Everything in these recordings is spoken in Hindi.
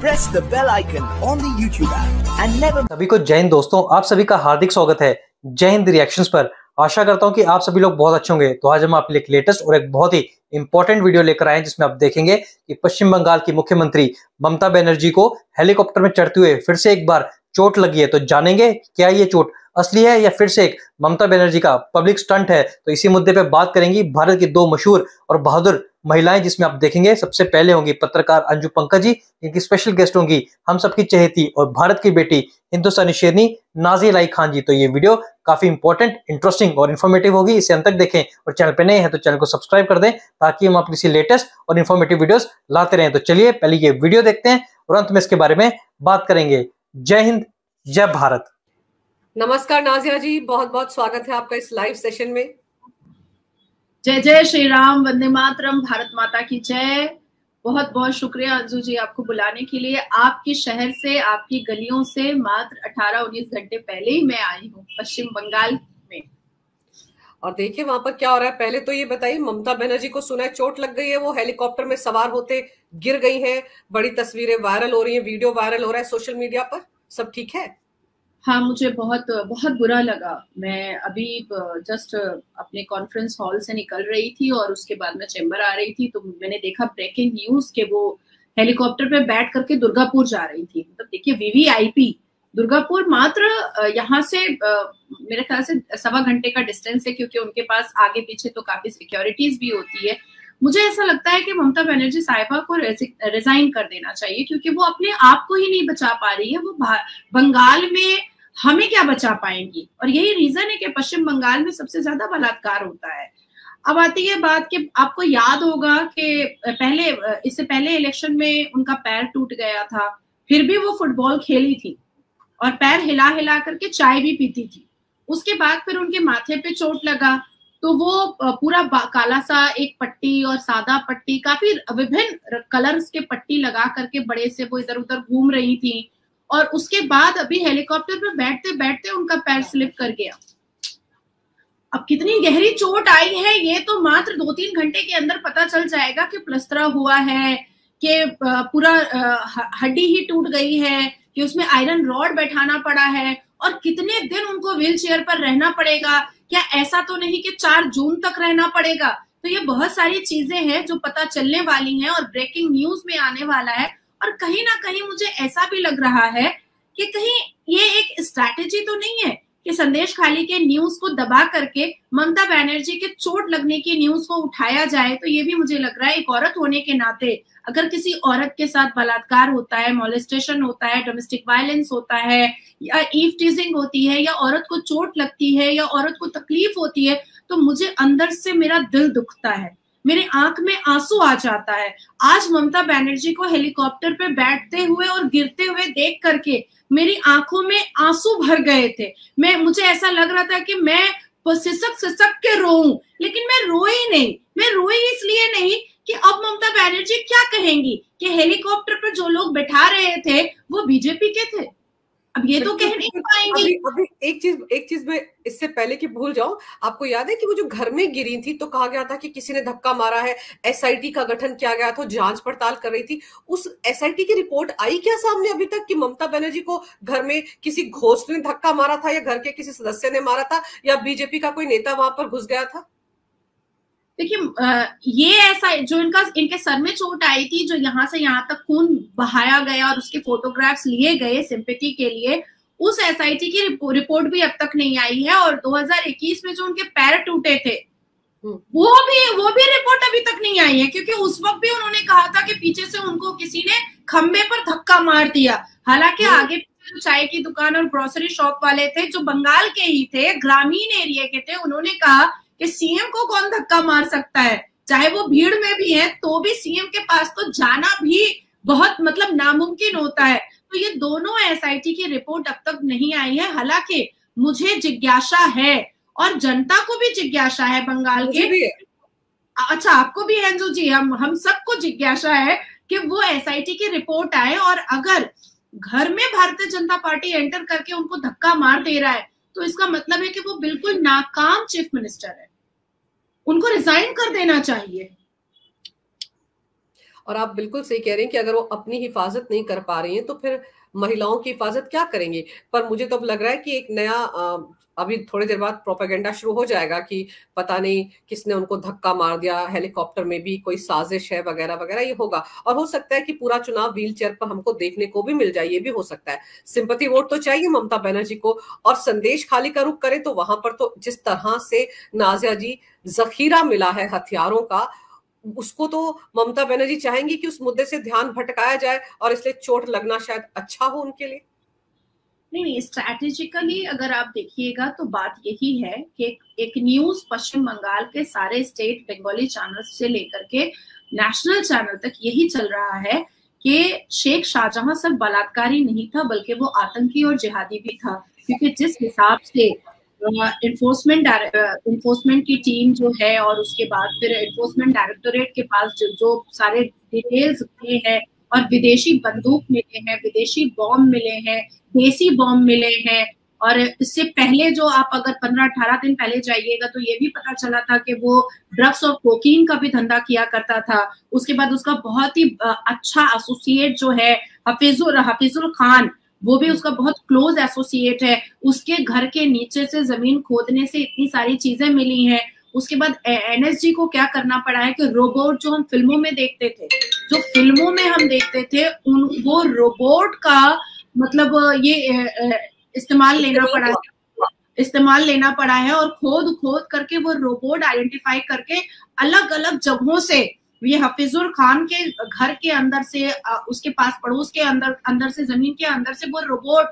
Press the bell icon on the YouTube app and never. सभी को जय हिंद दोस्तों, आप सभी का हार्दिक स्वागत है जय हिंद रिएक्शंस पर। आशा करता हूं कि आप सभी लोग बहुत अच्छे होंगे। तो आज हम आपके लिए एक लेटेस्ट और एक बहुत ही इंपॉर्टेंट वीडियो लेकर आए हैं, जिसमें आप देखेंगे कि पश्चिम बंगाल की मुख्यमंत्री ममता बनर्जी को हेलीकॉप्टर में चढ़ते हुए फिर से एक बार चोट लगी है। तो जानेंगे क्या ये चोट असली है या फिर से एक ममता बनर्जी का पब्लिक स्टंट है। तो इसी मुद्दे पे बात करेंगी भारत की दो मशहूर और बहादुर महिलाएं, जिसमें आप देखेंगे सबसे पहले होंगी पत्रकार अंजु पंकज जी, जिनकी स्पेशल गेस्ट होंगी हम सबकी चहेती और भारत की बेटी हिंदुस्तानी शेरनी नाज़िया खान जी। तो ये वीडियो काफी इंपॉर्टेंट, इंटरेस्टिंग और इन्फॉर्मेटिव होगी, इसे अंत तक देखें। और चैनल पे नए हैं तो चैनल को सब्सक्राइब कर दें, ताकि हम आपके लेटेस्ट और इन्फॉर्मेटिव वीडियोस लाते रहें। तो चलिए पहले ये वीडियो देखते हैं और अंत में इसके बारे में बात करेंगे। जय हिंद, जय भारत। नमस्कार नाज़िया जी, बहुत बहुत स्वागत है आपका इस लाइव सेशन में। जय जय श्री राम, वंदे मातरम, भारत माता की जय। बहुत बहुत शुक्रिया अंजू जी आपको बुलाने के लिए। आपके शहर से, आपकी गलियों से मात्र 18-19 घंटे पहले ही मैं आई हूँ पश्चिम बंगाल में, और देखिए वहां पर क्या हो रहा है। पहले तो ये बताइए, ममता बनर्जी को सुना है चोट लग गई है, वो हेलीकॉप्टर में सवार होते गिर गई है, बड़ी तस्वीरें वायरल हो रही है, वीडियो वायरल हो रहा है सोशल मीडिया पर, सब ठीक है? हाँ, मुझे बहुत बहुत बुरा लगा। मैं अभी जस्ट अपने कॉन्फ्रेंस हॉल से निकल रही थी और उसके बाद मैं चेंबर आ रही थी, तो मैंने देखा ब्रेकिंग न्यूज के वो हेलीकॉप्टर पे बैठ करके दुर्गापुर जा रही थी। मतलब देखिए, वीवीआईपी दुर्गापुर, मात्र यहाँ से मेरे ख्याल से सवा घंटे का डिस्टेंस है, क्योंकि उनके पास आगे पीछे तो काफी सिक्योरिटीज भी होती है। मुझे ऐसा लगता है कि ममता बनर्जी साहिबा को रिजाइन कर देना चाहिए, क्योंकि वो अपने आप को ही नहीं बचा पा रही है। वो बंगाल में हमें क्या बचा पाएंगी, और यही रीजन है कि पश्चिम बंगाल में सबसे ज्यादा बलात्कार होता है। अब आती है बात कि आपको याद होगा कि इससे पहले इलेक्शन में उनका पैर टूट गया था, फिर भी वो फुटबॉल खेली थी और पैर हिला हिला करके चाय भी पीती थी। उसके बाद फिर उनके माथे पे चोट लगा, तो वो पूरा काला सा एक पट्टी और सादा पट्टी, काफी विभिन्न कलर्स के पट्टी लगा करके बड़े से वो इधर उधर घूम रही थी, और उसके बाद अभी हेलीकॉप्टर पर बैठते बैठते उनका पैर स्लिप कर गया। अब कितनी गहरी चोट आई है ये तो मात्र 2-3 घंटे के अंदर पता चल जाएगा कि प्लस्तरा हुआ है, कि पूरा हड्डी ही टूट गई है, कि उसमें आयरन रॉड बैठाना पड़ा है, और कितने दिन उनको व्हील चेयर पर रहना पड़ेगा। क्या ऐसा तो नहीं कि 4 जून तक रहना पड़ेगा? तो ये बहुत सारी चीजें हैं जो पता चलने वाली हैं और ब्रेकिंग न्यूज में आने वाला है। और कहीं ना कहीं मुझे ऐसा भी लग रहा है कि कहीं ये एक स्ट्रैटेजी तो नहीं है कि संदेश खाली के न्यूज को दबा करके ममता बनर्जी के चोट लगने की न्यूज को उठाया जाए। तो ये भी मुझे लग रहा है, एक औरत होने के नाते, अगर किसी औरत के साथ बलात्कार होता है, मोलेस्टेशन होता है, डोमेस्टिक वायलेंस होता है, या ईव टीजिंग होती है, या औरत को चोट लगती है, या औरत को तकलीफ होती है, तो मुझे अंदर से मेरा दिल दुखता है, मेरे आंख में आंसू आ जाता है। आज ममता बनर्जी को हेलीकॉप्टर पे बैठते हुए और गिरते हुए देख करके मेरी आंखों में आंसू भर गए थे। मुझे ऐसा लग रहा था कि मैं सिसक के रोऊं, लेकिन मैं रोई नहीं। मैं रोई इसलिए नहीं कि अब ममता बनर्जी क्या कहेंगी कि हेलीकॉप्टर पर जो लोग बैठा रहे थे वो बीजेपी के थे। अब ये तो कह नहीं पाएंगे। अभी एक चीज में इससे पहले कि भूल जाऊं, आपको याद है कि वो जो घर में गिरी थी तो कहा गया था कि किसी ने धक्का मारा है, एसआईटी का गठन किया गया था, जांच पड़ताल कर रही थी। उस एसआईटी की रिपोर्ट आई क्या सामने अभी तक कि ममता बनर्जी को घर में किसी घोस्ट ने धक्का मारा था, या घर के किसी सदस्य ने मारा था, या बीजेपी का कोई नेता वहां पर घुस गया था? देखिए, ये ऐसा जो इनके सर में चोट आई थी, जो यहाँ से यहाँ तक खून बहाया गया और उसके फोटोग्राफ्स लिए गए सिंपैथी के लिए, उस एसआईटी की रिपोर्ट भी अब तक नहीं आई है। और 2021 में जो उनके पैर टूटे थे वो भी रिपोर्ट अभी तक नहीं आई है, क्योंकि उस वक्त भी उन्होंने कहा था कि पीछे से उनको किसी ने खंबे पर धक्का मार दिया। हालांकि आगे जो चाय की दुकान और ग्रोसरी शॉप वाले थे, जो बंगाल के ही थे, ग्रामीण एरिया के थे, उन्होंने कहा सीएम को कौन धक्का मार सकता है, चाहे वो भीड़ में भी है, तो भी सीएम के पास तो जाना भी बहुत मतलब नामुमकिन होता है। तो ये दोनों एसआईटी की रिपोर्ट अब तक नहीं आई है। हालांकि मुझे जिज्ञासा है और जनता को भी जिज्ञासा है बंगाल के। अच्छा, आपको भी है अंजू जी? हम सबको जिज्ञासा है कि वो एसआईटी की रिपोर्ट आए, और अगर घर में भारतीय जनता पार्टी एंटर करके उनको धक्का मार दे रहा है तो इसका मतलब है कि वो बिल्कुल नाकाम चीफ मिनिस्टर है, उनको रिजाइन कर देना चाहिए। और आप बिल्कुल सही कह रहे हैं कि अगर वो अपनी हिफाजत नहीं कर पा रही हैं तो फिर महिलाओं की हिफाजत क्या करेंगे। पर मुझे तो अब लग रहा है कि एक नया अभी थोड़ी देर बाद प्रोपेगेंडा शुरू हो जाएगा कि पता नहीं किसने उनको धक्का मार दिया, हेलीकॉप्टर में भी कोई साजिश है वगैरह वगैरह, ये होगा। और हो सकता है कि पूरा चुनाव व्हील चेयर पर हमको देखने को भी मिल जाए, ये भी हो सकता है। सिंपैथी वोट तो चाहिए ममता बनर्जी को। और संदेश खाली का रुख करें तो वहां पर तो जिस तरह से नाज़िया जी जखीरा मिला है हथियारों का, उसको तो ममता बनर्जी चाहेंगी कि उस मुद्दे से ध्यान भटकाया जाए और इसलिए चोट लगना शायद अच्छा हो उनके लिए। नहीं, स्ट्रैटेजिकली अगर आप देखिएगा तो बात यही है कि एक न्यूज पश्चिम बंगाल के सारे स्टेट बंगाली चैनल से लेकर के नेशनल चैनल तक यही चल रहा है कि शेख शाहजहां सिर्फ बलात्कारी नहीं था बल्कि वो आतंकी और जिहादी भी था, क्योंकि जिस हिसाब से एनफोर्समेंट की टीम जो है और उसके बाद फिर एनफोर्समेंट डायरेक्टोरेट के पास जो सारे डिटेल्स मिले हैं और विदेशी बंदूक मिले हैं, विदेशी बॉम्ब मिले हैं, देसी बॉम्ब मिले हैं। और इससे पहले जो आप अगर 15-18 दिन पहले जाइएगा तो ये भी पता चला था कि वो ड्रग्स और कोकीन का भी धंधा किया करता था। उसके बाद उसका बहुत ही अच्छा एसोसिएट जो है हफीजुर खान, वो भी उसका बहुत क्लोज एसोसिएट है। उसके घर के नीचे से जमीन खोदने से इतनी सारी चीजें मिली हैं। उसके बाद एनएसजी को क्या करना पड़ा है कि रोबोट जो हम फिल्मों में देखते थे वो रोबोट का मतलब ये इस्तेमाल लेना पड़ा है और खोद करके वो रोबोट आइडेंटिफाई करके अलग अलग जगहों से ये हफीजुर खान के घर के अंदर से, उसके पास पड़ोस के अंदर से, जमीन के अंदर से वो रोबोट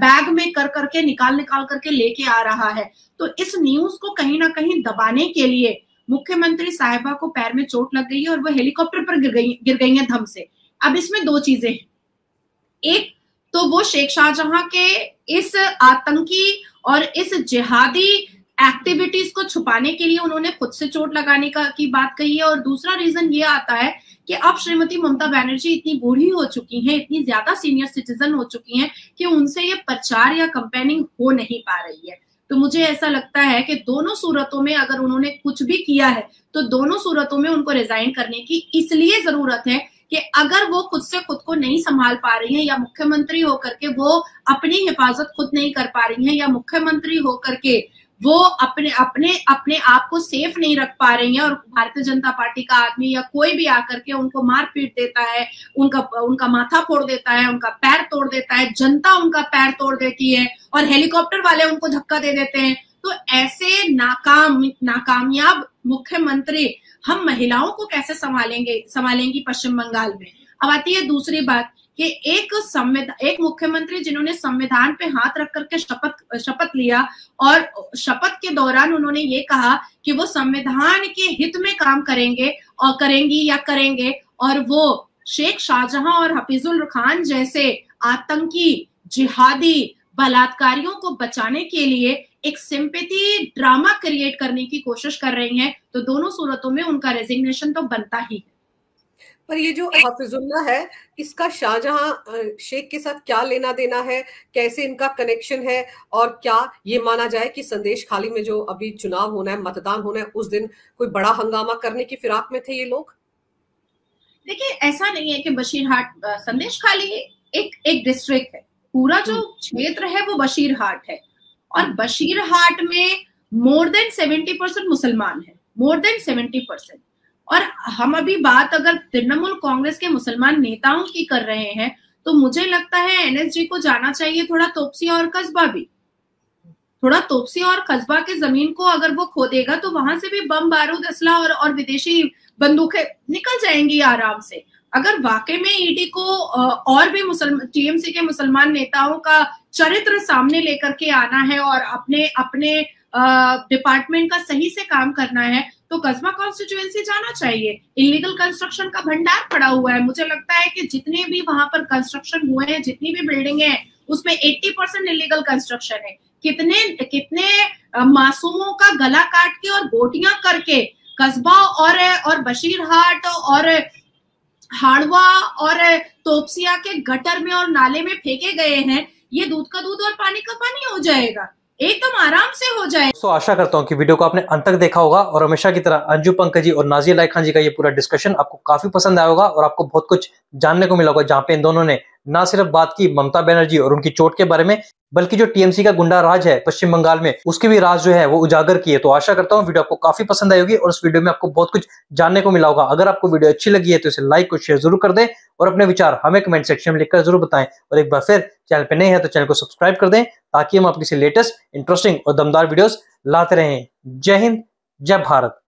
बैग में करके निकाल करके लेके आ रहा है। तो इस न्यूज को कहीं ना कहीं दबाने के लिए मुख्यमंत्री साहिबा को पैर में चोट लग गई है और वो हेलीकॉप्टर पर गिर गई है धम से। अब इसमें दो चीजें हैं, एक तो वो शेख शाहजहां के इस आतंकी और इस जिहादी एक्टिविटीज को छुपाने के लिए उन्होंने खुद से चोट लगाने की बात कही है, और दूसरा रीजन ये आता है कि अब श्रीमती ममता बनर्जी इतनी बूढ़ी हो चुकी हैं, इतनी ज्यादा सीनियर सिटीजन हो चुकी हैं कि उनसे ये प्रचार या कैंपेनिंग हो नहीं पा रही है। तो मुझे ऐसा लगता है कि दोनों सूरतों में अगर उन्होंने कुछ भी किया है तो दोनों सूरतों में उनको रिजाइन करने की इसलिए जरूरत है कि अगर वो खुद को नहीं संभाल पा रही है, या मुख्यमंत्री होकर के वो अपनी हिफाजत खुद नहीं कर पा रही है, या मुख्यमंत्री होकर के वो अपने आप को सेफ नहीं रख पा रही हैं और भारतीय जनता पार्टी का आदमी या कोई भी आकर के उनको मार पीट देता है, उनका माथा फोड़ देता है, उनका पैर तोड़ देता है, जनता उनका पैर तोड़ देती है और हेलीकॉप्टर वाले उनको धक्का दे देते हैं। तो ऐसे नाकामयाब मुख्यमंत्री हम महिलाओं को कैसे संभालेंगी पश्चिम बंगाल में। अब आती है दूसरी बात कि एक मुख्यमंत्री जिन्होंने संविधान पे हाथ रख करके शपथ लिया और शपथ के दौरान उन्होंने ये कहा कि वो संविधान के हित में काम करेंगी, और वो शेख शाहजहां और हफीजुल खान जैसे आतंकी जिहादी बलात्कारियों को बचाने के लिए एक सिंपैथी ड्रामा क्रिएट करने की कोशिश कर रही हैं। तो दोनों सूरतों में उनका रेजिग्नेशन तो बनता ही है। पर ये जो हफीजुल्ला है, इसका शाहजहां शेख के साथ क्या लेना देना है, कैसे इनका कनेक्शन है, और क्या ये माना जाए कि संदेश खाली में जो अभी चुनाव होना है, मतदान होना है, उस दिन कोई बड़ा हंगामा करने की फिराक में थे ये लोग? देखिए, ऐसा नहीं है कि बशीरहाट संदेश खाली एक डिस्ट्रिक्ट है, पूरा जो क्षेत्र है वो बशीरहाट है, और बशीरहाट में मोर देन 70% मुसलमान है, मोर देन 70%। और हम अभी बात अगर तृणमूल कांग्रेस के मुसलमान नेताओं की कर रहे हैं तो मुझे लगता है एनएसजी को जाना चाहिए थोड़ा तोपसी और कस्बा के जमीन को अगर वो खोदेगा तो वहां से भी बम बारूद असला और विदेशी बंदूकें निकल जाएंगी आराम से। अगर वाकई में ईडी को और भी टीएमसी के मुसलमान नेताओं का चरित्र सामने लेकर के आना है और अपने डिपार्टमेंट का सही से काम करना है तो कस्बा कॉन्स्टिट्यूएंसी जाना चाहिए। इलीगल कंस्ट्रक्शन का भंडार पड़ा हुआ है। मुझे लगता है कि जितने भी वहां पर कंस्ट्रक्शन हुए हैं, जितनी भी बिल्डिंग है, उसमें 80% इलीगल कंस्ट्रक्शन है। कितने मासूमों का गला काट के और गोटियां करके कस्बा और बशीरहाट और हाड़वा और तोपसिया के गटर में और नाले में फेंके गए हैं। ये दूध का दूध और पानी का पानी हो जाएगा। एकदम आराम से हो जाए। तो आशा करता हूँ कि वीडियो को आपने अंत तक देखा होगा और हमेशा की तरह अंजु पंकज जी और नाज़िया खान जी का ये पूरा डिस्कशन आपको काफी पसंद आया होगा और आपको बहुत कुछ जानने को मिला होगा, जहाँ पे इन दोनों ने ना सिर्फ बात की ममता बनर्जी और उनकी चोट के बारे में, बल्कि जो टीएमसी का गुंडा राज है पश्चिम बंगाल में, उसकी भी राज जो है वो उजागर की है। तो आशा करता हूँ वीडियो आपको काफी पसंद आई होगी और उस वीडियो में आपको बहुत कुछ जानने को मिला होगा। अगर आपको वीडियो अच्छी लगी है तो इसे लाइक और शेयर जरूर कर दें और अपने विचार हमें कमेंट सेक्शन में लिखकर जरूर बताएं। और एक बार फिर चैनल पर नए हैं तो चैनल को सब्सक्राइब कर दें ताकि हम आपके लेटेस्ट इंटरेस्टिंग और दमदार वीडियोस लाते रहें। जय हिंद, जय भारत।